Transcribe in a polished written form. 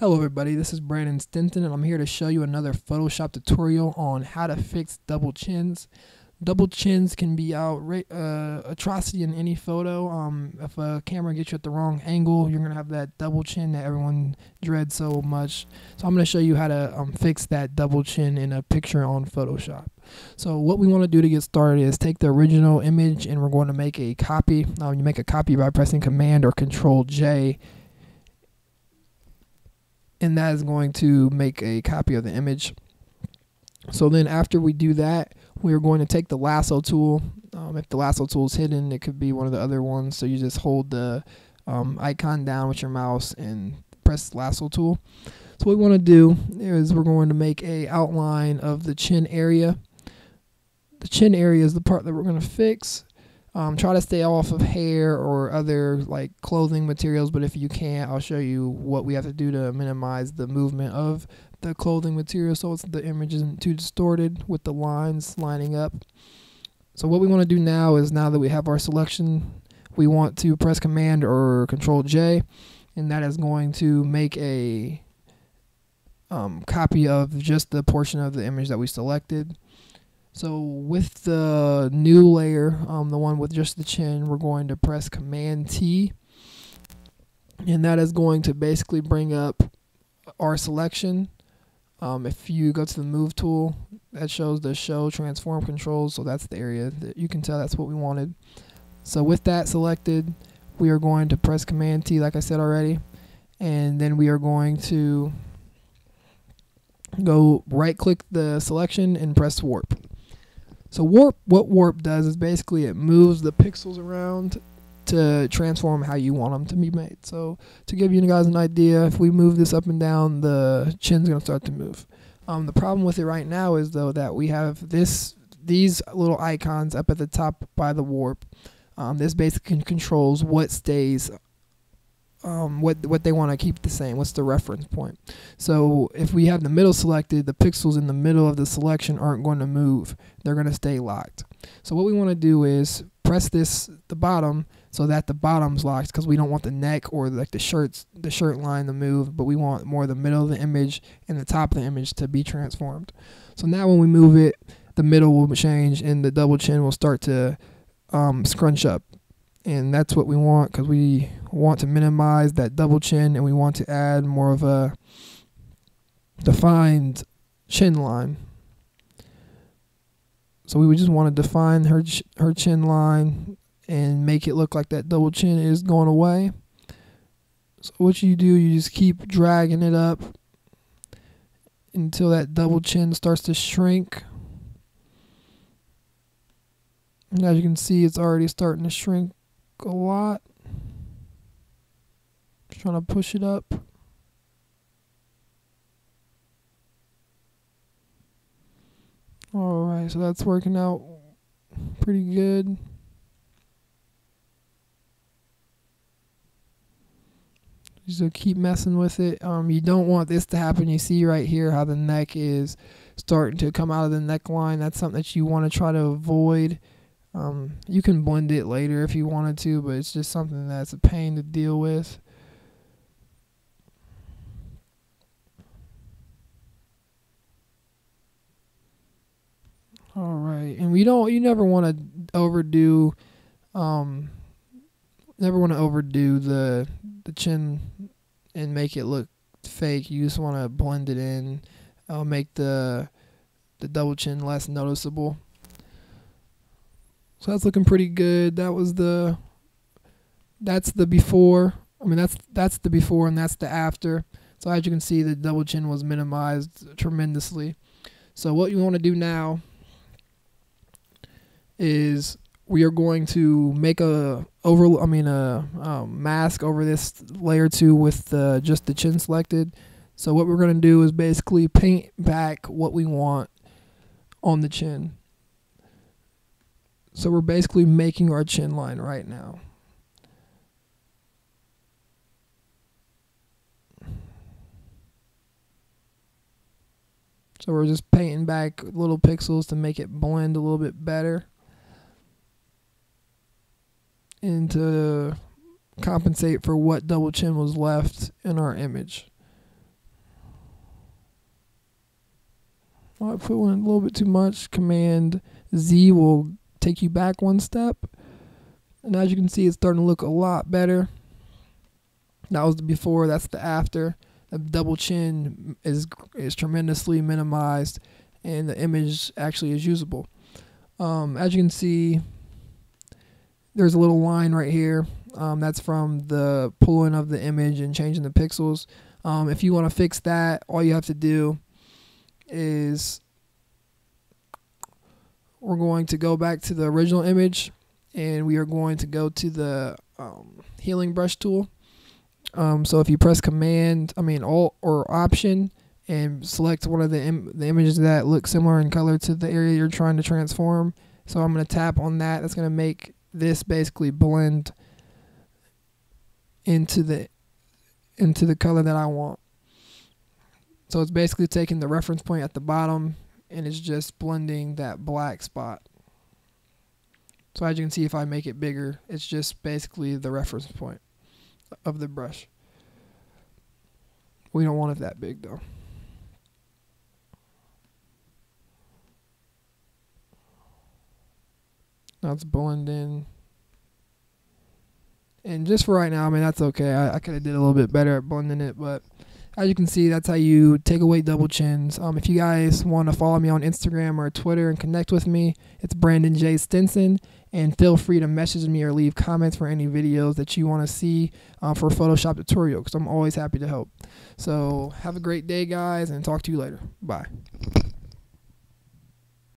Hello everybody, this is Brandon Stinson and I'm here to show you another Photoshop tutorial on how to fix double chins. Double chins can be atrocity in any photo. If a camera gets you at the wrong angle, you're going to have that double chin that everyone dreads so much. So I'm going to show you how to fix that double chin in a picture on Photoshop. So what we want to do to get started is take the original image and we're going to make a copy. You make a copy by pressing Command or Control J. And that is going to make a copy of the image. So then after we do that, we're going to take the lasso tool. If the lasso tool is hidden, it could be one of the other ones. So you just hold the icon down with your mouse and press the lasso tool. So what we want to do is we're going to make a outline of the chin area. The chin area is the part that we're going to fix. Try to stay off of hair or other like clothing materials, but if you can't, I'll show you what we have to do to minimize the movement of the clothing material so the image isn't too distorted with the lines lining up. So what we want to do now is, now that we have our selection, we want to press Command or Control J, and that is going to make a copy of just the portion of the image that we selected. So with the new layer, the one with just the chin, we're going to press Command T, and that is going to basically bring up our selection. If you go to the Move tool, that shows the Show Transform Controls, so that's the area that you can tell that's what we wanted. So with that selected, we are going to press Command T, like I said already, and then we are going to go right-click the selection and press Warp. So what warp does is basically it moves the pixels around to transform how you want them to be made. So to give you guys an idea, if we move this up and down, the chin's going to start to move. The problem with it right now is though that we have these little icons up at the top by the warp. This basically controls what stays, what they want to keep the same, what's the reference point. So if we have the middle selected, the pixels in the middle of the selection aren't going to move. They're going to stay locked. So what we want to do is press the bottom, so that the bottom's locked, because we don't want the neck or like the shirt line to move, but we want more the middle of the image and the top of the image to be transformed. So now when we move it, the middle will change and the double chin will start to scrunch up. And that's what we want, because we want to minimize that double chin and we want to add more of a defined chin line. So we would just want to define her chin line and make it look like that double chin is going away. So what you do, you just keep dragging it up until that double chin starts to shrink. And as you can see, it's already starting to shrink a lot. Just trying to push it up. Alright, so that's working out pretty good. So keep messing with it. You don't want this to happen. You see right here how the neck is starting to come out of the neckline. That's something that you want to try to avoid. You can blend it later if you wanted to, but it's just something that's a pain to deal with. All right, and you never want to overdo, the chin and make it look fake. You just want to blend it in, make the double chin less noticeable. So that's looking pretty good. That's the before. I mean, that's the before and that's the after. So as you can see, the double chin was minimized tremendously. So what you want to do now is we are going to make a mask over this layer 2 with just the chin selected. So what we're going to do is basically paint back what we want on the chin. So we're basically making our chin line right now. So we're just painting back little pixels to make it blend a little bit better and to compensate for what double chin was left in our image. I put one a little bit too much. Command Z will take you back one step. And as you can see, it's starting to look a lot better. That was the before, that's the after. The double chin is tremendously minimized, and the image actually is usable. As you can see, there's a little line right here. That's from the pulling of the image and changing the pixels. If you want to fix that, all you have to do is we're going to go back to the original image, and we are going to go to the healing brush tool. So if you press Alt or Option and select one of the images that look similar in color to the area you're trying to transform. So I'm going to tap on that. That's going to make this basically blend into the color that I want. So it's basically taking the reference point at the bottom, and it's just blending that black spot. So as you can see, if I make it bigger, it's just basically the reference point of the brush. We don't want it that big though. Now it's blending. And just for right now, that's okay. I could have did a little bit better at blending it, but as you can see, that's how you take away double chins. If you guys want to follow me on Instagram or Twitter and connect with me, it's Brandon J. Stinson. And feel free to message me or leave comments for any videos that you want to see for Photoshop tutorial, because I'm always happy to help. So have a great day, guys, and talk to you later. Bye.